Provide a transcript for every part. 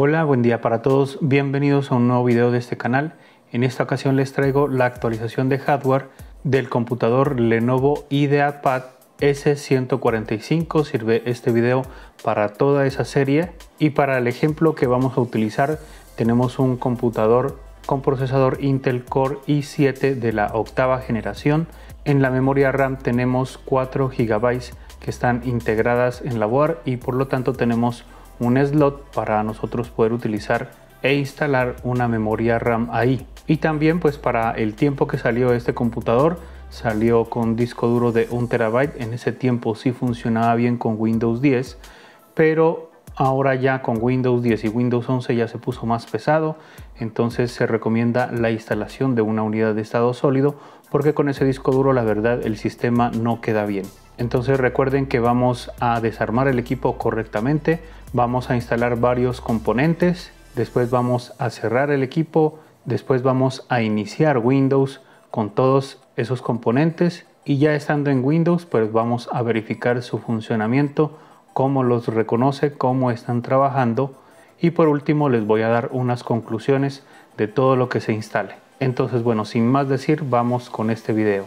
Hola, buen día para todos, bienvenidos a un nuevo video de este canal. En esta ocasión les traigo la actualización de hardware del computador Lenovo IdeaPad S145. Sirve este video para toda esa serie, y para el ejemplo que vamos a utilizar tenemos un computador con procesador Intel Core i7 de la 8ª generación. En la memoria RAM tenemos 4 GB que están integradas en la board, y por lo tanto tenemos un slot para nosotros poder utilizar e instalar una memoria RAM ahí. Y también, pues, para el tiempo que salió este computador, salió con disco duro de 1 TB. En ese tiempo sí funcionaba bien con Windows 10, pero ahora ya con Windows 10 y Windows 11 ya se puso más pesado. Entonces se recomienda la instalación de una unidad de estado sólido, porque con ese disco duro la verdad el sistema no queda bien. Entonces recuerden que vamos a desarmar el equipo correctamente, vamos a instalar varios componentes, después vamos a cerrar el equipo, después vamos a iniciar Windows con todos esos componentes, y ya estando en Windows pues vamos a verificar su funcionamiento, cómo los reconoce, cómo están trabajando, y por último les voy a dar unas conclusiones de todo lo que se instale. Entonces, bueno, sin más decir, vamos con este video.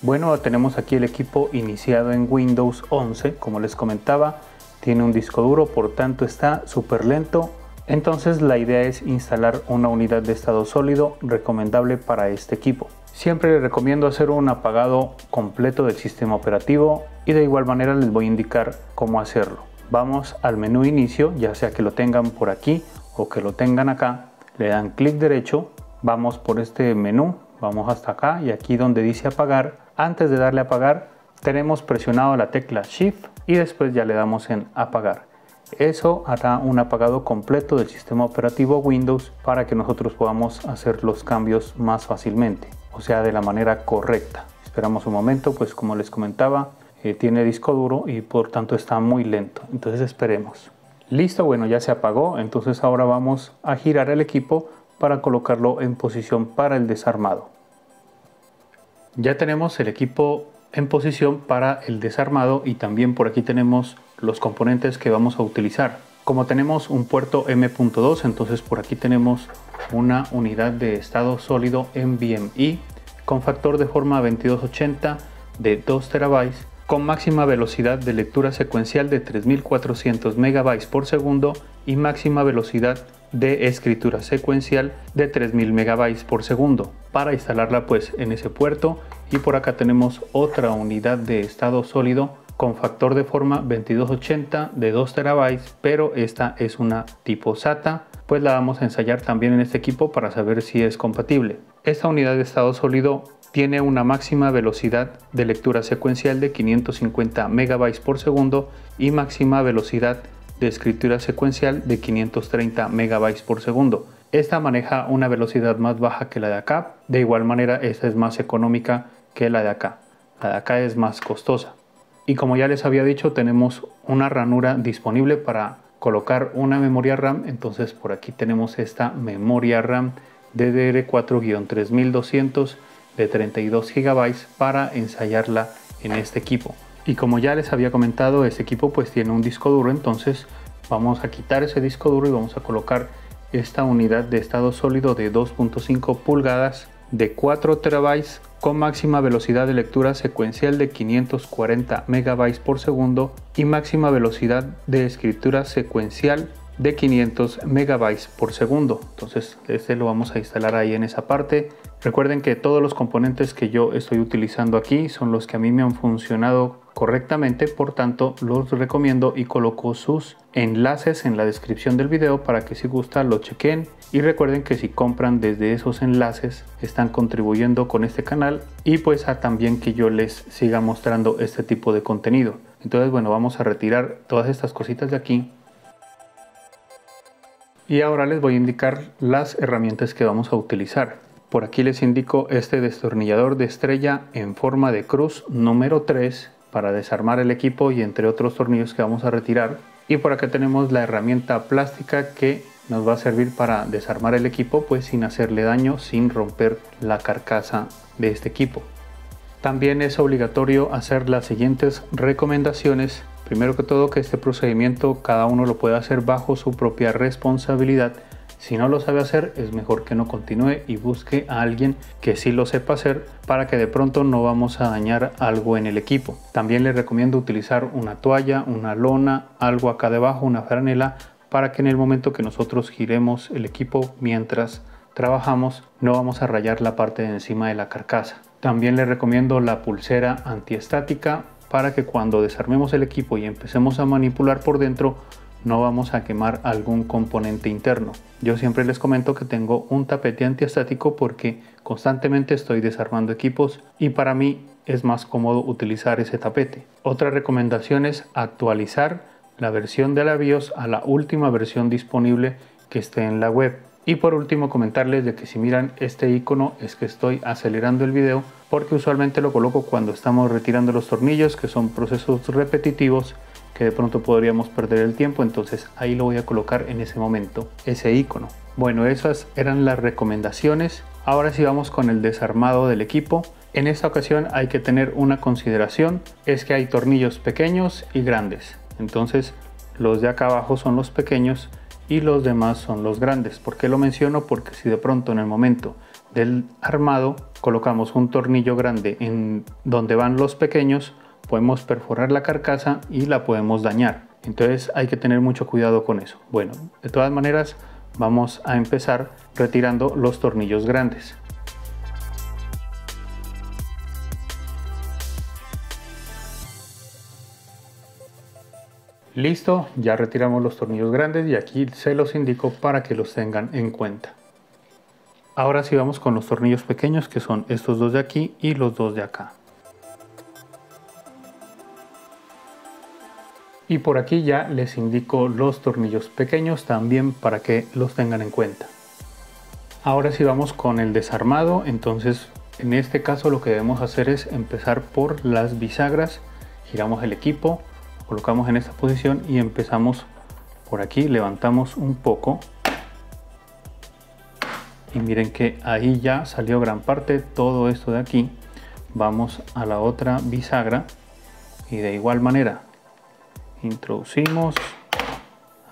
Bueno, tenemos aquí el equipo iniciado en Windows 11, como les comentaba. Tiene un disco duro, por tanto está súper lento. Entonces la idea es instalar una unidad de estado sólido recomendable para este equipo. Siempre les recomiendo hacer un apagado completo del sistema operativo, y de igual manera les voy a indicar cómo hacerlo. Vamos al menú inicio, ya sea que lo tengan por aquí o que lo tengan acá, le dan clic derecho, vamos por este menú, vamos hasta acá, y aquí donde dice apagar, antes de darle a apagar tenemos presionado la tecla Shift, y después ya le damos en apagar. Eso hará un apagado completo del sistema operativo Windows para que nosotros podamos hacer los cambios más fácilmente, o sea, de la manera correcta. Esperamos un momento, pues como les comentaba, tiene disco duro y por tanto está muy lento, entonces esperemos. Listo, bueno, ya se apagó. Entonces ahora vamos a girar el equipo para colocarlo en posición para el desarmado. Ya tenemos el equipo en posición para el desarmado, y también por aquí tenemos los componentes que vamos a utilizar. Como tenemos un puerto M.2, entonces por aquí tenemos una unidad de estado sólido NVMe con factor de forma 2280 de 2 TB, con máxima velocidad de lectura secuencial de 3400 MB por segundo y máxima velocidad de escritura secuencial de 3000 MB por segundo. Para instalarla, pues, en ese puerto. Y por acá tenemos otra unidad de estado sólido con factor de forma 2280 de 2 TB, pero esta es una tipo SATA, pues la vamos a ensayar también en este equipo para saber si es compatible. Esta unidad de estado sólido tiene una máxima velocidad de lectura secuencial de 550 MB por segundo y máxima velocidad de escritura secuencial de 530 MB por segundo. Esta maneja una velocidad más baja que la de acá. De igual manera, esta es más económica que la de acá. La de acá es más costosa. Y como ya les había dicho, tenemos una ranura disponible para colocar una memoria RAM. Entonces por aquí tenemos esta memoria RAM DDR4-3200 de 32 GB para ensayarla en este equipo. Y como ya les había comentado, este equipo pues tiene un disco duro, entonces vamos a quitar ese disco duro y vamos a colocar esta unidad de estado sólido de 2.5 pulgadas de 4 TB con máxima velocidad de lectura secuencial de 540 MB por segundo y máxima velocidad de escritura secuencial de 500 megabytes por segundo. Entonces este lo vamos a instalar ahí en esa parte. Recuerden que todos los componentes que yo estoy utilizando aquí son los que a mí me han funcionado correctamente, por tanto los recomiendo, y coloco sus enlaces en la descripción del video para que si gustan lo chequen, y recuerden que si compran desde esos enlaces están contribuyendo con este canal, y pues a también que yo les siga mostrando este tipo de contenido. Entonces, bueno, vamos a retirar todas estas cositas de aquí. Y ahora les voy a indicar las herramientas que vamos a utilizar. Por aquí les indico este destornillador de estrella en forma de cruz número 3 para desarmar el equipo, y entre otros tornillos que vamos a retirar. Y por acá tenemos la herramienta plástica que nos va a servir para desarmar el equipo, pues sin hacerle daño, sin romper la carcasa de este equipo. También es obligatorio hacer las siguientes recomendaciones Primero que todo, que este procedimiento cada uno lo puede hacer bajo su propia responsabilidad. Si no lo sabe hacer, es mejor que no continúe y busque a alguien que sí lo sepa hacer, para que de pronto no vamos a dañar algo en el equipo. También les recomiendo utilizar una toalla, una lona, algo acá debajo, una franela, para que en el momento que nosotros giremos el equipo mientras trabajamos, no vamos a rayar la parte de encima de la carcasa. También les recomiendo la pulsera antiestática, para que cuando desarmemos el equipo y empecemos a manipular por dentro, no vamos a quemar algún componente interno. Yo siempre les comento que tengo un tapete antiestático porque constantemente estoy desarmando equipos y para mí es más cómodo utilizar ese tapete. Otra recomendación es actualizar la versión de la BIOS a la última versión disponible que esté en la web. Y por último, comentarles de que si miran este icono es que estoy acelerando el video, porque usualmente lo coloco cuando estamos retirando los tornillos, que son procesos repetitivos que de pronto podríamos perder el tiempo, entonces ahí lo voy a colocar en ese momento, ese icono. Bueno, esas eran las recomendaciones. Ahora sí vamos con el desarmado del equipo. En esta ocasión hay que tener una consideración, es que hay tornillos pequeños y grandes. Entonces los de acá abajo son los pequeños y los demás son los grandes. ¿Por qué lo menciono? Porque si de pronto en el momento del armado colocamos un tornillo grande en donde van los pequeños, podemos perforar la carcasa y la podemos dañar, entonces hay que tener mucho cuidado con eso. Bueno, de todas maneras vamos a empezar retirando los tornillos grandes. Listo, ya retiramos los tornillos grandes y aquí se los indico para que los tengan en cuenta. Ahora sí vamos con los tornillos pequeños, que son estos dos de aquí y los dos de acá. Y por aquí ya les indico los tornillos pequeños también para que los tengan en cuenta. Ahora sí vamos con el desarmado. Entonces en este caso lo que debemos hacer es empezar por las bisagras. Giramos el equipo, lo colocamos en esta posición y empezamos por aquí, levantamos un poco. Y miren que ahí ya salió gran parte, todo esto de aquí. Vamos a la otra bisagra y de igual manera introducimos,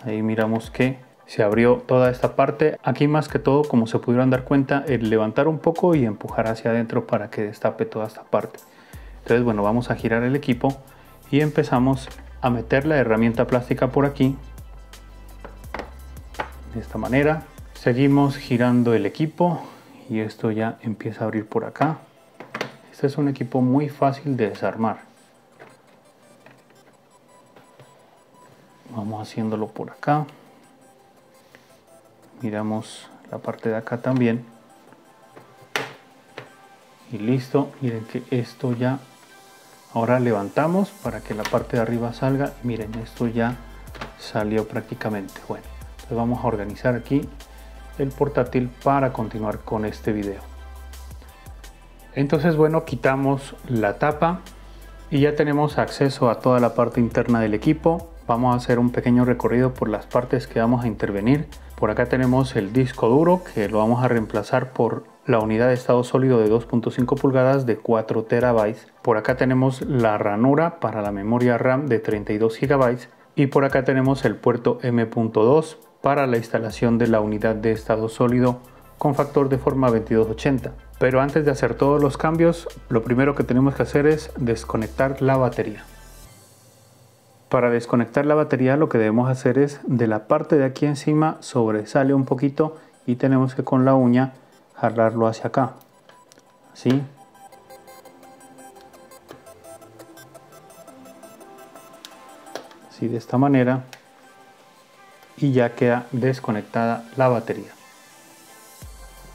ahí miramos que se abrió toda esta parte. Aquí más que todo, como se pudieron dar cuenta, el levantar un poco y empujar hacia adentro para que destape toda esta parte. Entonces bueno, vamos a girar el equipo y empezamos a meter la herramienta plástica por aquí, de esta manera. Seguimos girando el equipo y esto ya empieza a abrir por acá. Este es un equipo muy fácil de desarmar. Vamos haciéndolo por acá, miramos la parte de acá también y listo. Miren que esto ya, ahora levantamos para que la parte de arriba salga. Miren, esto ya salió prácticamente. Bueno, entonces vamos a organizar aquí el portátil para continuar con este video. Entonces bueno, quitamos la tapa y ya tenemos acceso a toda la parte interna del equipo. Vamos a hacer un pequeño recorrido por las partes que vamos a intervenir. Por acá tenemos el disco duro, que lo vamos a reemplazar por la unidad de estado sólido de 2.5 pulgadas de 4 TB. Por acá tenemos la ranura para la memoria RAM de 32 GB. Y por acá tenemos el puerto M.2 para la instalación de la unidad de estado sólido con factor de forma 2280. Pero antes de hacer todos los cambios, lo primero que tenemos que hacer es desconectar la batería. Para desconectar la batería lo que debemos hacer es, de la parte de aquí encima sobresale un poquito y tenemos que con la uña jalarlo hacia acá, así. Así, de esta manera, y ya queda desconectada la batería.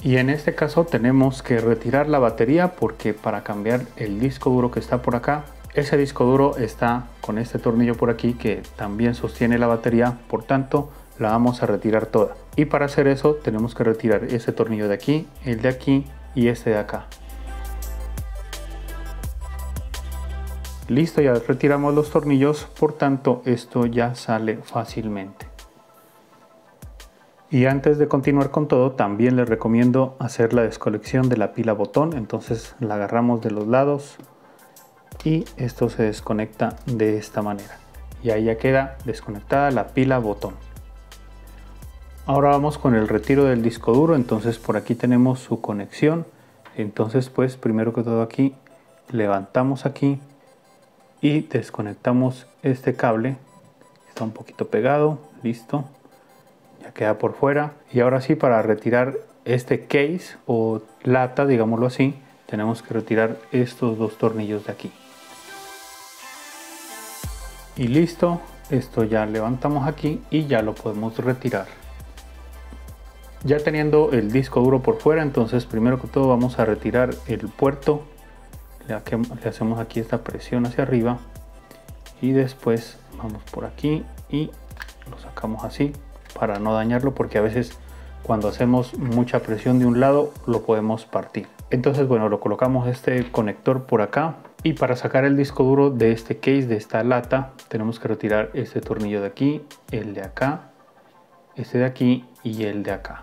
Y en este caso tenemos que retirar la batería, porque para cambiar el disco duro que está por acá, ese disco duro está con este tornillo por aquí que también sostiene la batería, por tanto la vamos a retirar toda. Y para hacer eso tenemos que retirar este tornillo de aquí, el de aquí y este de acá. Listo, ya retiramos los tornillos, por tanto esto ya sale fácilmente. Y antes de continuar con todo, también les recomiendo hacer la desconexión de la pila botón. Entonces la agarramos de los lados y esto se desconecta de esta manera. y ahí ya queda desconectada la pila botón. Ahora vamos con el retiro del disco duro. Entonces por aquí tenemos su conexión. Entonces pues primero que todo aquí levantamos aquí y desconectamos este cable. Está un poquito pegado, listo, ya queda por fuera. Y ahora sí, para retirar este case o lata, digámoslo así, tenemos que retirar estos dos tornillos de aquí. Y listo, esto ya levantamos aquí y ya lo podemos retirar. Ya teniendo el disco duro por fuera, entonces primero que todo vamos a retirar el puerto. Le hacemos aquí esta presión hacia arriba y después vamos por aquí y lo sacamos así para no dañarlo, porque a veces cuando hacemos mucha presión de un lado lo podemos partir. Entonces bueno, lo colocamos este conector por acá. Y para sacar el disco duro de este case, de esta lata, tenemos que retirar este tornillo de aquí, el de acá, este de aquí y el de acá.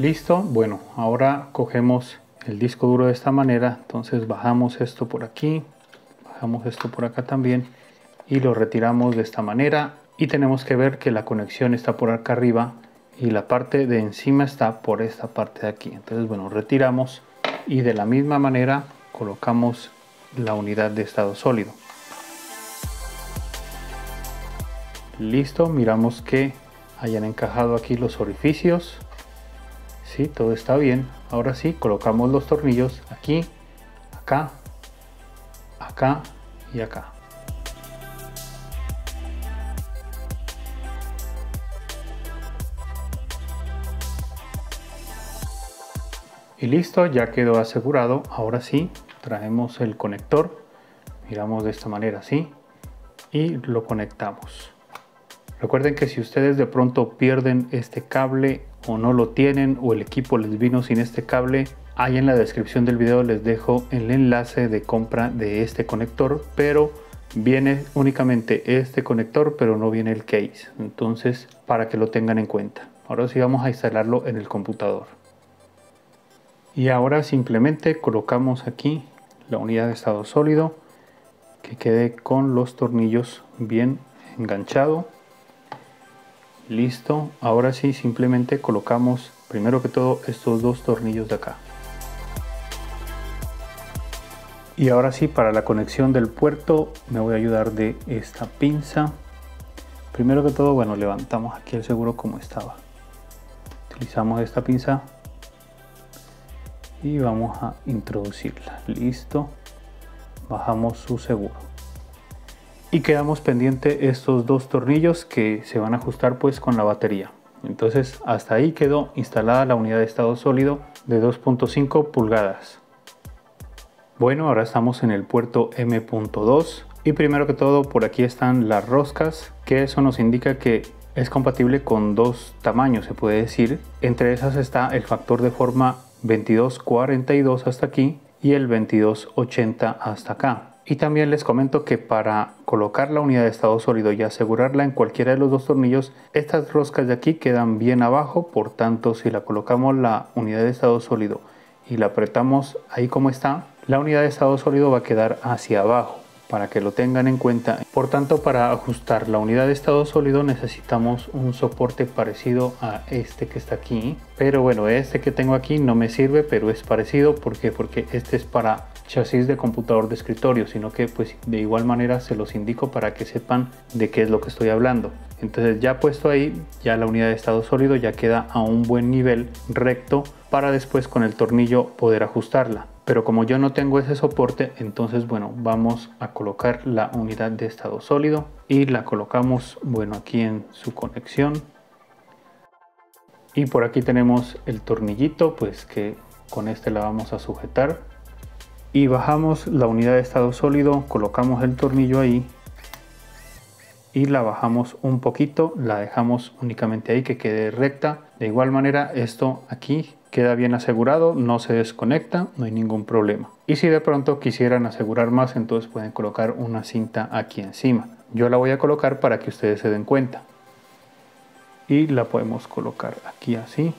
Listo. Bueno, ahora cogemos el disco duro de esta manera. Entonces bajamos esto por aquí, bajamos esto por acá también y lo retiramos de esta manera. Y tenemos que ver que la conexión está por acá arriba y la parte de encima está por esta parte de aquí. Entonces bueno, retiramos y de la misma manera colocamos la unidad de estado sólido. Listo, miramos que hayan encajado aquí los orificios. Sí, todo está bien. Ahora sí, colocamos los tornillos aquí, acá, acá y acá. Y listo, ya quedó asegurado. Ahora sí, traemos el conector, miramos de esta manera así y lo conectamos. Recuerden que si ustedes de pronto pierden este cable o no lo tienen o el equipo les vino sin este cable, ahí en la descripción del video les dejo el enlace de compra de este conector, pero viene únicamente este conector, pero no viene el case. Entonces para que lo tengan en cuenta. Ahora sí vamos a instalarlo en el computador. Y ahora simplemente colocamos aquí la unidad de estado sólido, que quede con los tornillos bien enganchado. Listo. Ahora sí, simplemente colocamos primero que todo estos dos tornillos de acá. Y ahora sí, para la conexión del puerto me voy a ayudar de esta pinza. Primero que todo, bueno, levantamos aquí el seguro como estaba. Utilizamos esta pinza y vamos a introducirla. Listo, bajamos su seguro y quedamos pendiente estos dos tornillos que se van a ajustar pues con la batería. Entonces hasta ahí quedó instalada la unidad de estado sólido de 2.5 pulgadas. Bueno, ahora estamos en el puerto M.2 y primero que todo por aquí están las roscas, que eso nos indica que es compatible con dos tamaños, se puede decir. Entre esas está el factor de forma 2242 hasta aquí y el 2280 hasta acá. Y también les comento que para colocar la unidad de estado sólido y asegurarla en cualquiera de los dos tornillos, estas roscas de aquí quedan bien abajo. Por tanto, si la colocamos la unidad de estado sólido y la apretamos ahí como está, la unidad de estado sólido va a quedar hacia abajo, para que lo tengan en cuenta. Por tanto, para ajustar la unidad de estado sólido necesitamos un soporte parecido a este que está aquí, pero bueno, este que tengo aquí no me sirve, pero es parecido. ¿Por qué? Porque este es para chasis de computador de escritorio, sino que pues de igual manera se los indico para que sepan de qué es lo que estoy hablando. Entonces ya puesto ahí, ya la unidad de estado sólido ya queda a un buen nivel recto para después con el tornillo poder ajustarla. Pero como yo no tengo ese soporte, entonces bueno, vamos a colocar la unidad de estado sólido y la colocamos, bueno, aquí en su conexión. Y por aquí tenemos el tornillito, pues que con este la vamos a sujetar. Y bajamos la unidad de estado sólido, colocamos el tornillo ahí y la bajamos un poquito, la dejamos únicamente ahí que quede recta. De igual manera esto aquí queda bien asegurado, no se desconecta, no hay ningún problema. Y si de pronto quisieran asegurar más, entonces pueden colocar una cinta aquí encima. Yo la voy a colocar para que ustedes se den cuenta. Y la podemos colocar aquí así.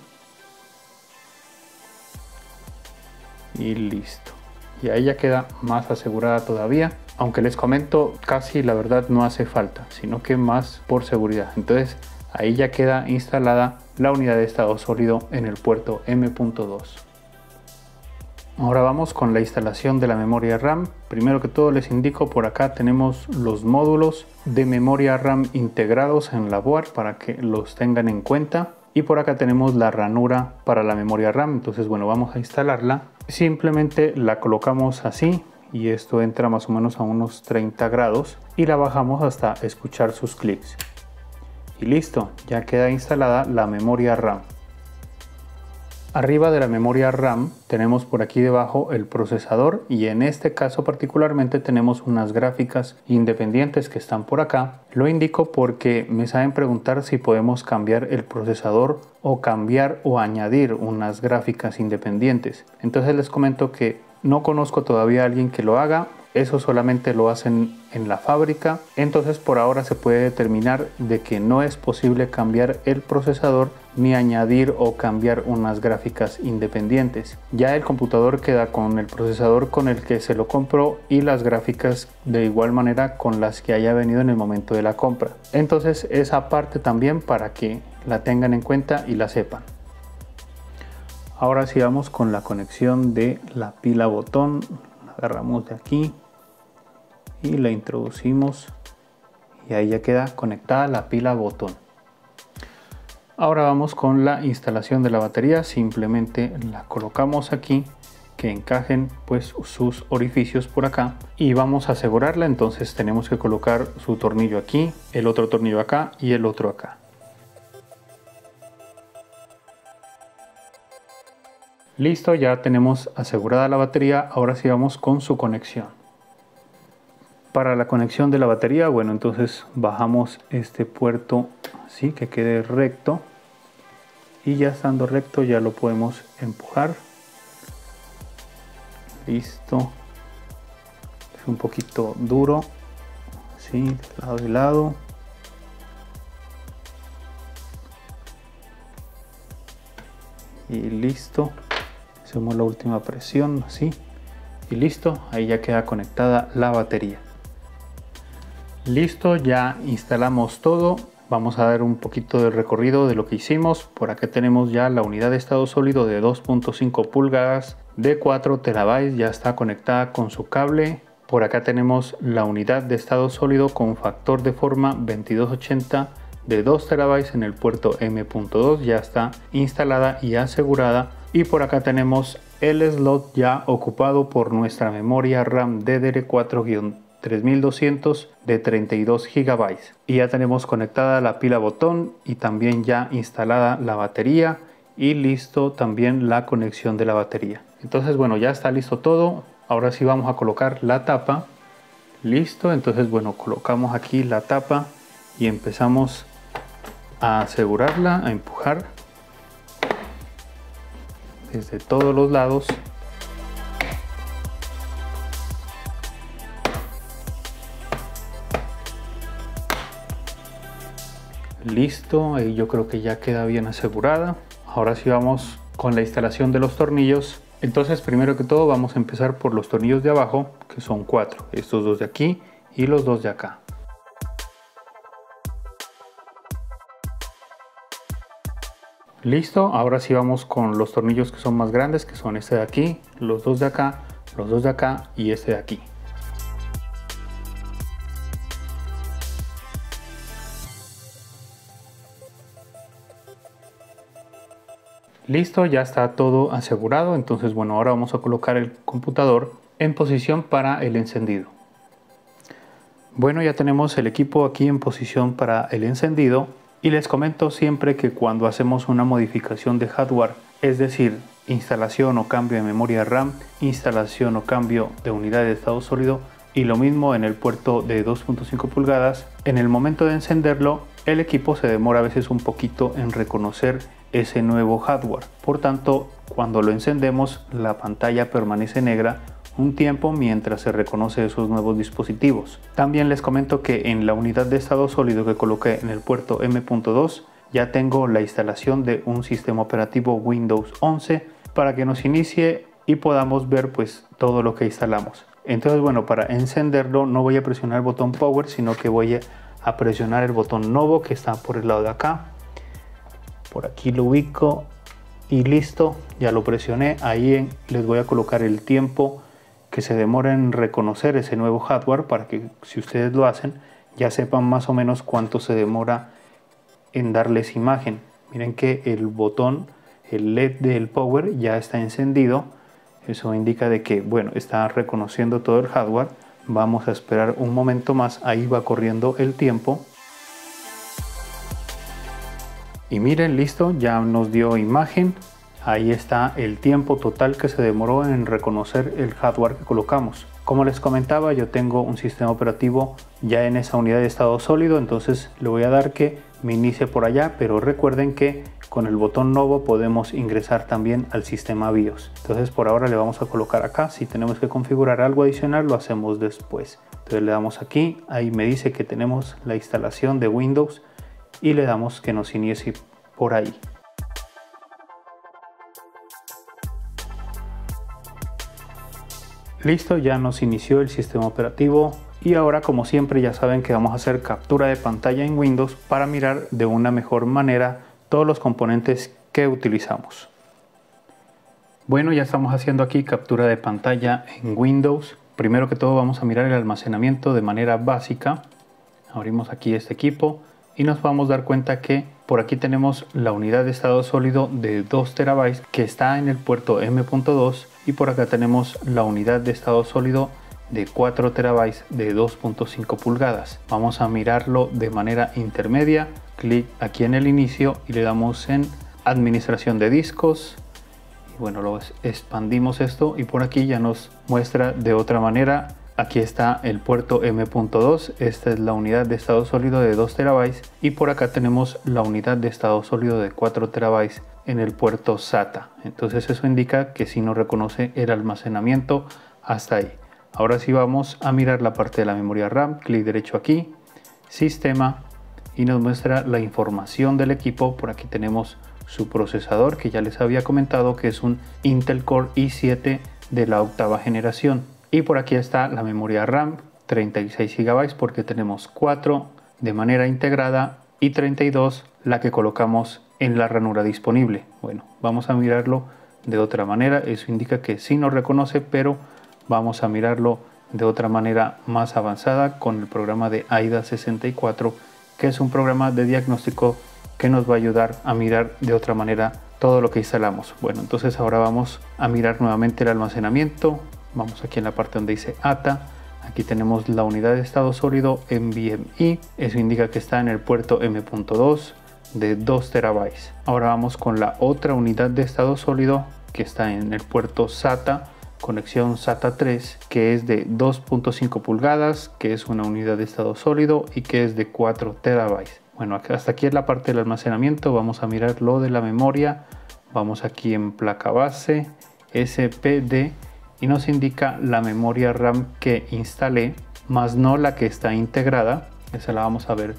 y listo. Y ahí ya queda más asegurada todavía. Aunque les comento, casi la verdad no hace falta, sino que más por seguridad. Entonces ahí ya queda instalada la unidad de estado sólido en el puerto M.2. Ahora vamos con la instalación de la memoria RAM. Primero que todo les indico, por acá tenemos los módulos de memoria RAM integrados en la board para que los tengan en cuenta. Y por acá tenemos la ranura para la memoria RAM. Entonces bueno, vamos a instalarla. Simplemente la colocamos así y esto entra más o menos a unos 30 grados y la bajamos hasta escuchar sus clics. Y listo, ya queda instalada la memoria RAM. Arriba de la memoria RAM tenemos por aquí debajo el procesador y en este caso particularmente tenemos unas gráficas independientes que están por acá. Lo indico porque me saben preguntar si podemos cambiar el procesador o cambiar o añadir unas gráficas independientes. Entonces les comento que no conozco todavía a alguien que lo haga. Eso solamente lo hacen en la fábrica. Entonces por ahora se puede determinar de que no es posible cambiar el procesador ni añadir o cambiar unas gráficas independientes. Ya el computador queda con el procesador con el que se lo compró y las gráficas de igual manera con las que haya venido en el momento de la compra. Entonces esa parte también para que la tengan en cuenta y la sepan. Ahora sí vamos con la conexión de la pila botón. La agarramos de aquí y la introducimos y ahí ya queda conectada la pila botón. Ahora vamos con la instalación de la batería. Simplemente la colocamos aquí, que encajen pues sus orificios por acá y vamos a asegurarla. Entonces tenemos que colocar su tornillo aquí, el otro tornillo acá y el otro acá. Listo, ya tenemos asegurada la batería. Ahora sí vamos con su conexión. Para la conexión de la batería, bueno, entonces bajamos este puerto así que quede recto y ya estando recto ya lo podemos empujar. Listo, es un poquito duro así de lado. Y listo, hacemos la última presión así y listo, ahí ya queda conectada la batería. Listo, ya instalamos todo. Vamos a dar un poquito de recorrido de lo que hicimos. Por acá tenemos ya la unidad de estado sólido de 2.5 pulgadas de 4 TB, ya está conectada con su cable. Por acá tenemos la unidad de estado sólido con factor de forma 2280 de 2 TB en el puerto M.2, ya está instalada y asegurada. Y por acá tenemos el slot ya ocupado por nuestra memoria RAM DDR4-3200 de 32 GB. Y ya tenemos conectada la pila botón y también ya instalada la batería y listo también la conexión de la batería. Entonces bueno, ya está listo todo. Ahora sí vamos a colocar la tapa. Listo, entonces bueno, colocamos aquí la tapa y empezamos a asegurarla, a empujar desde todos los lados. Listo, ahí yo creo que ya queda bien asegurada. Ahora sí vamos con la instalación de los tornillos. Entonces primero que todo vamos a empezar por los tornillos de abajo, que son 4, estos dos de aquí y los dos de acá. Listo, ahora sí vamos con los tornillos que son más grandes, que son este de aquí, los dos de acá, los dos de acá y este de aquí. Listo, ya está todo asegurado. Entonces bueno, ahora vamos a colocar el computador en posición para el encendido. Bueno, ya tenemos el equipo aquí en posición para el encendido. Y les comento siempre que cuando hacemos una modificación de hardware, es decir, instalación o cambio de memoria RAM, instalación o cambio de unidad de estado sólido y lo mismo en el puerto de 2.5 pulgadas, en el momento de encenderlo, el equipo se demora a veces un poquito en reconocer ese nuevo hardware. Por tanto, cuando lo encendemos, la pantalla permanece negra un tiempo mientras se reconoce esos nuevos dispositivos. También les comento que en la unidad de estado sólido que coloqué en el puerto M.2 ya tengo la instalación de un sistema operativo Windows 11 para que nos inicie y podamos ver pues todo lo que instalamos. Entonces bueno, para encenderlo no voy a presionar el botón power, sino que voy a presionar el botón novo, que está por el lado de acá. Por aquí lo ubico y listo, ya lo presioné. Ahí les voy a colocar el tiempo que se demora en reconocer ese nuevo hardware, para que si ustedes lo hacen ya sepan más o menos cuánto se demora en darles imagen. Miren que el botón, el LED del power ya está encendido. Eso indica de que, bueno, está reconociendo todo el hardware. Vamos a esperar un momento más. Ahí va corriendo el tiempo. Y miren, listo, ya nos dio imagen. Ahí está el tiempo total que se demoró en reconocer el hardware que colocamos. Como les comentaba, yo tengo un sistema operativo ya en esa unidad de estado sólido, entonces le voy a dar que me inicie por allá, pero recuerden que con el botón novo podemos ingresar también al sistema BIOS. Entonces por ahora le vamos a colocar acá. Si tenemos que configurar algo adicional, lo hacemos después. Entonces le damos aquí, ahí me dice que tenemos la instalación de Windows y le damos que nos inicie por ahí. Listo, ya nos inició el sistema operativo y ahora, como siempre, ya saben que vamos a hacer captura de pantalla en Windows para mirar de una mejor manera todos los componentes que utilizamos. Bueno, ya estamos haciendo aquí captura de pantalla en Windows. Primero que todo vamos a mirar el almacenamiento de manera básica. Abrimos aquí este equipo y nos vamos a dar cuenta que por aquí tenemos la unidad de estado sólido de 2 TB que está en el puerto M.2. Y por acá tenemos la unidad de estado sólido de 4 TB de 2.5 pulgadas. Vamos a mirarlo de manera intermedia. Clic aquí en el inicio y le damos en administración de discos. Y bueno, lo expandimos esto y por aquí ya nos muestra de otra manera. Aquí está el puerto M.2. Esta es la unidad de estado sólido de 2 TB. Y por acá tenemos la unidad de estado sólido de 4 TB en el puerto SATA. Entonces eso indica que sí nos reconoce el almacenamiento hasta ahí. Ahora sí vamos a mirar la parte de la memoria RAM. Clic derecho aquí, sistema, y nos muestra la información del equipo. Por aquí tenemos su procesador, que ya les había comentado que es un Intel Core i7 de la 8ª generación. Y por aquí está la memoria RAM, 36 GB porque tenemos 4 de manera integrada y 32 la que colocamos en la ranura disponible. Bueno, vamos a mirarlo de otra manera. Eso indica que sí nos reconoce, pero vamos a mirarlo de otra manera más avanzada con el programa de AIDA64, que es un programa de diagnóstico que nos va a ayudar a mirar de otra manera todo lo que instalamos. Bueno, entonces ahora vamos a mirar nuevamente el almacenamiento. Vamos aquí en la parte donde dice ATA. Aquí tenemos la unidad de estado sólido NVMe. Eso indica que está en el puerto M.2 de 2 TB. Ahora vamos con la otra unidad de estado sólido que está en el puerto SATA, conexión SATA 3, que es de 2.5 pulgadas, que es una unidad de estado sólido y que es de 4 TB. Bueno, hasta aquí es la parte del almacenamiento. Vamos a mirar lo de la memoria. Vamos aquí en placa base, SPD, y nos indica la memoria RAM que instalé, más no la que está integrada. Esa la vamos a ver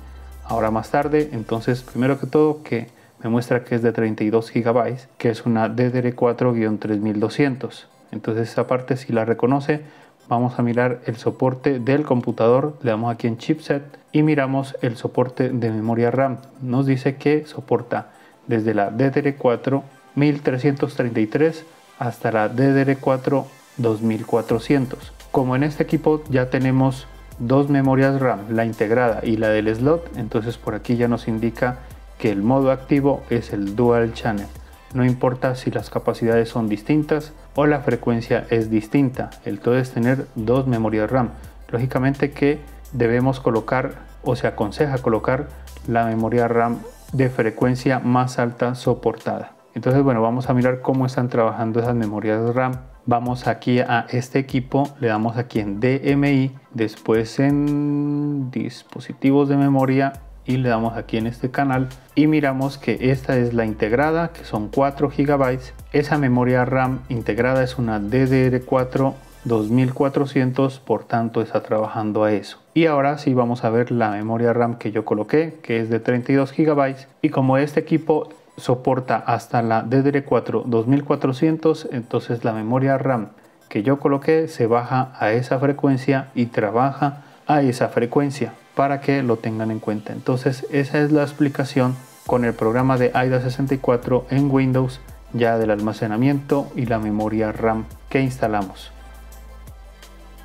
ahora más tarde. Entonces, primero que todo, que me muestra que es de 32 GB, que es una DDR4-3200. Entonces esa parte sí la reconoce. Vamos a mirar el soporte del computador. Le damos aquí en chipset y miramos el soporte de memoria RAM. Nos dice que soporta desde la DDR4-1333 hasta la DDR4-2400. Como en este equipo ya tenemos dos memorias RAM, la integrada y la del slot, entonces por aquí ya nos indica que el modo activo es el dual channel. No importa si las capacidades son distintas o la frecuencia es distinta, el todo es tener dos memorias RAM. Lógicamente que debemos colocar, o se aconseja colocar, la memoria RAM de frecuencia más alta soportada. Entonces bueno, vamos a mirar cómo están trabajando esas memorias RAM. Vamos aquí a este equipo, le damos aquí en DMI, después en dispositivos de memoria y le damos aquí en este canal y miramos que esta es la integrada, que son 4 GB. Esa memoria RAM integrada es una DDR4-2400, por tanto está trabajando a eso. Y ahora sí vamos a ver la memoria RAM que yo coloqué, que es de 32 GB, y como este equipo soporta hasta la DDR4-2400, entonces la memoria RAM que yo coloqué se baja a esa frecuencia y trabaja a esa frecuencia, para que lo tengan en cuenta. Entonces esa es la explicación con el programa de AIDA64 en Windows, ya del almacenamiento y la memoria RAM que instalamos.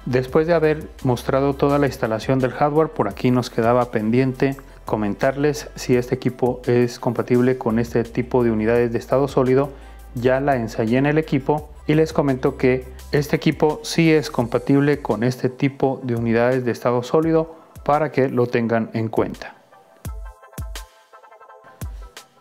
Después de haber mostrado toda la instalación del hardware, por aquí nos quedaba pendiente comentarles si este equipo es compatible con este tipo de unidades de estado sólido. Ya la ensayé en el equipo y les comento que este equipo sí es compatible con este tipo de unidades de estado sólido, para que lo tengan en cuenta.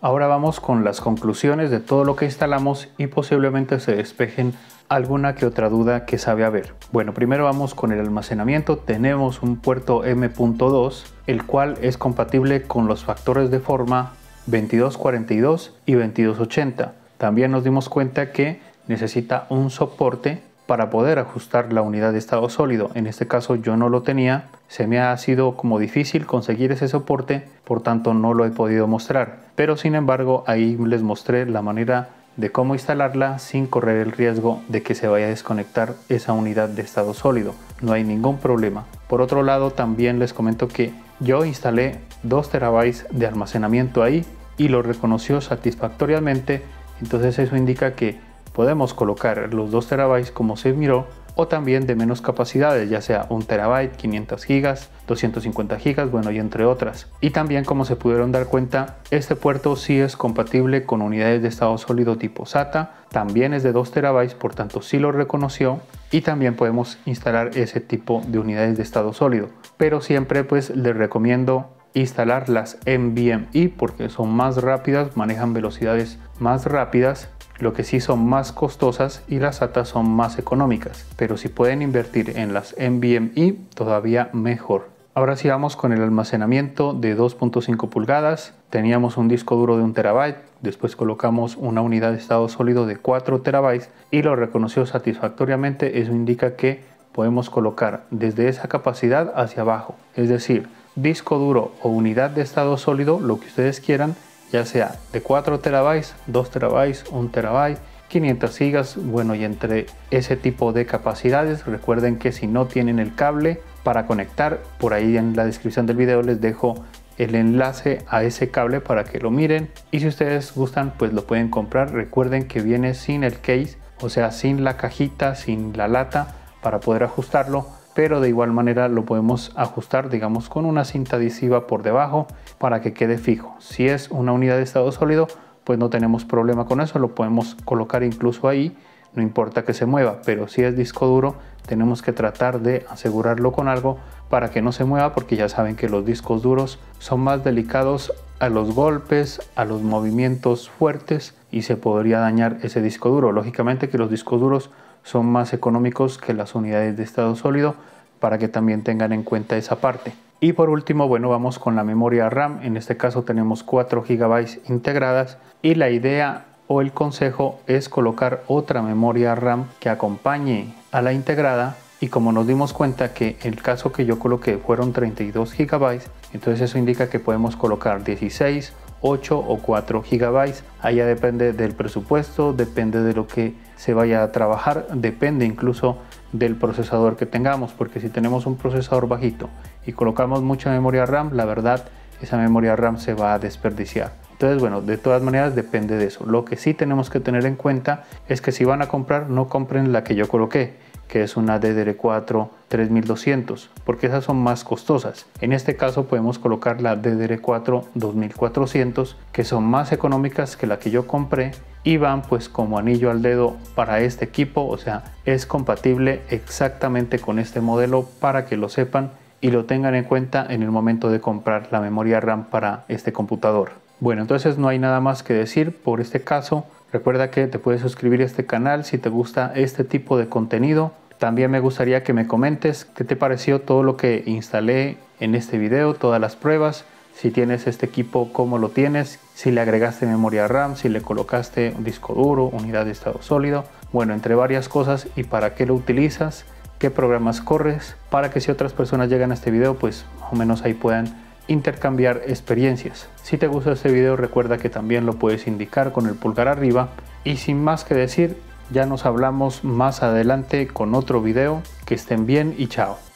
Ahora vamos con las conclusiones de todo lo que instalamos y posiblemente se despejen alguna que otra duda que sabe haber. Bueno, primero vamos con el almacenamiento. Tenemos un puerto M.2, el cual es compatible con los factores de forma 2242 y 2280. También nos dimos cuenta que necesita un soporte para poder ajustar la unidad de estado sólido. En este caso yo no lo tenía, se me ha sido como difícil conseguir ese soporte, por tanto no lo he podido mostrar, pero sin embargo ahí les mostré la manera de cómo instalarla sin correr el riesgo de que se vaya a desconectar esa unidad de estado sólido. No hay ningún problema. Por otro lado, también les comento que yo instalé 2 terabytes de almacenamiento ahí y lo reconoció satisfactoriamente, entonces eso indica que podemos colocar los 2 terabytes como se miró, o también de menos capacidades, ya sea 1 terabyte, 500 gigas, 250 gigas, bueno, y entre otras. Y también, como se pudieron dar cuenta, este puerto sí es compatible con unidades de estado sólido tipo SATA, también es de 2 terabytes, por tanto sí lo reconoció, y también podemos instalar ese tipo de unidades de estado sólido. Pero siempre pues les recomiendo instalar las NVMe, porque son más rápidas, manejan velocidades más rápidas, lo que sí son más costosas, y las SATA son más económicas, pero si pueden invertir en las NVMe todavía mejor. Ahora sí vamos con el almacenamiento de 2.5 pulgadas. Teníamos un disco duro de 1 terabyte, después colocamos una unidad de estado sólido de 4 terabytes y lo reconoció satisfactoriamente, eso indica que podemos colocar desde esa capacidad hacia abajo, es decir, disco duro o unidad de estado sólido, lo que ustedes quieran, ya sea de 4 terabytes, 2 terabytes, 1 terabyte, 500 gigas, bueno, y entre ese tipo de capacidades. Recuerden que si no tienen el cable para conectar, por ahí en la descripción del video les dejo el enlace a ese cable para que lo miren, y si ustedes gustan pues lo pueden comprar. Recuerden que viene sin el case, o sea, sin la cajita, sin la lata, para poder ajustarlo, pero de igual manera lo podemos ajustar, digamos, con una cinta adhesiva por debajo para que quede fijo. Si es una unidad de estado sólido, pues no tenemos problema con eso, lo podemos colocar incluso ahí, no importa que se mueva, pero si es disco duro, tenemos que tratar de asegurarlo con algo para que no se mueva, porque ya saben que los discos duros son más delicados a los golpes, a los movimientos fuertes, y se podría dañar ese disco duro. Lógicamente que los discos duros son más económicos que las unidades de estado sólido, para que también tengan en cuenta esa parte. Y por último, bueno, vamos con la memoria RAM. En este caso tenemos 4 GB integradas, y la idea o el consejo es colocar otra memoria RAM que acompañe a la integrada, y como nos dimos cuenta que el caso que yo coloqué fueron 32 GB, entonces eso indica que podemos colocar 16, 8 o 4 GB. Allá depende del presupuesto, depende de lo que se vaya a trabajar, depende incluso del procesador que tengamos, porque si tenemos un procesador bajito y colocamos mucha memoria RAM, la verdad esa memoria RAM se va a desperdiciar. Entonces, bueno, de todas maneras depende de eso. Lo que sí tenemos que tener en cuenta es que si van a comprar, no compren la que yo coloqué, que es una DDR4-3200, porque esas son más costosas. En este caso podemos colocar la DDR4-2400, que son más económicas que la que yo compré, y van pues como anillo al dedo para este equipo, o sea, es compatible exactamente con este modelo, para que lo sepan y lo tengan en cuenta en el momento de comprar la memoria RAM para este computador. Bueno, entonces no hay nada más que decir por este caso. Recuerda que te puedes suscribir a este canal si te gusta este tipo de contenido. También me gustaría que me comentes qué te pareció todo lo que instalé en este video, todas las pruebas. Si tienes este equipo, cómo lo tienes, si le agregaste memoria RAM, si le colocaste un disco duro, unidad de estado sólido, bueno, entre varias cosas, y para qué lo utilizas, qué programas corres, para que si otras personas llegan a este video, pues más o menos ahí puedan intercambiar experiencias. Si te gustó este video, recuerda que también lo puedes indicar con el pulgar arriba. Y sin más que decir, ya nos hablamos más adelante con otro video. Que estén bien y chao.